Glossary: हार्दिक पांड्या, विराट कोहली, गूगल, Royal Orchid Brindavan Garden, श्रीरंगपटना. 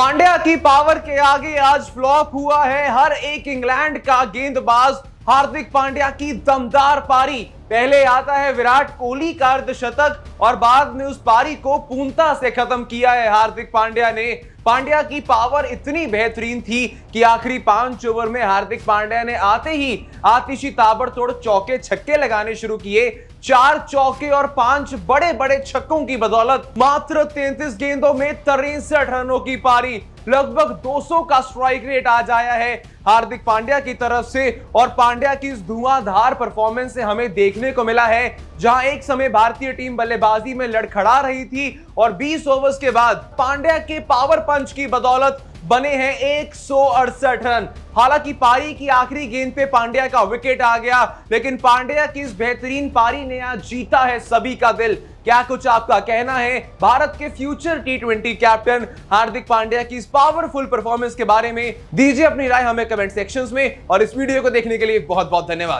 पांड्या की पावर के आगे आज फ्लॉप हुआ है हर एक। इंग्लैंड का गेंदबाज हार्दिक पांड्या की दमदार पारी, पहले आता है विराट कोहली का अर्धशतक और बाद में उस पारी को पूर्णता से खत्म किया है हार्दिक पांड्या ने। पांड्या की पावर इतनी बेहतरीन थी कि आखिरी 5 ओवर में हार्दिक पांड्या ने आते ही आतिशी ताबड़तोड़ चौके छक्के लगाने शुरू किए। 4 चौके और 5 बड़े बड़े छक्कों की बदौलत मात्र 33 गेंदों में 63 रनों की पारी, लगभग 200 का स्ट्राइक रेट आ जाया है हार्दिक पांड्या की तरफ से। और पांड्या की इस धुआंधार परफॉर्मेंस से हमें देखने को मिला है जहां एक समय भारतीय टीम बल्लेबाजी में लड़खड़ा रही थी और 20 ओवर्स के बाद पांड्या के पावर पंच की बदौलत बने हैं 168 रन। हालांकि पारी की आखिरी गेंद पे पांड्या का विकेट आ गया, लेकिन पांड्या की इस बेहतरीन पारी ने आज जीता है सभी का दिल। क्या कुछ आपका कहना है भारत के फ्यूचर टी20 कैप्टन हार्दिक पांड्या की इस पावरफुल परफॉर्मेंस के बारे में? दीजिए अपनी राय हमें कमेंट सेक्शंस में और इस वीडियो को देखने के लिए बहुत बहुत धन्यवाद।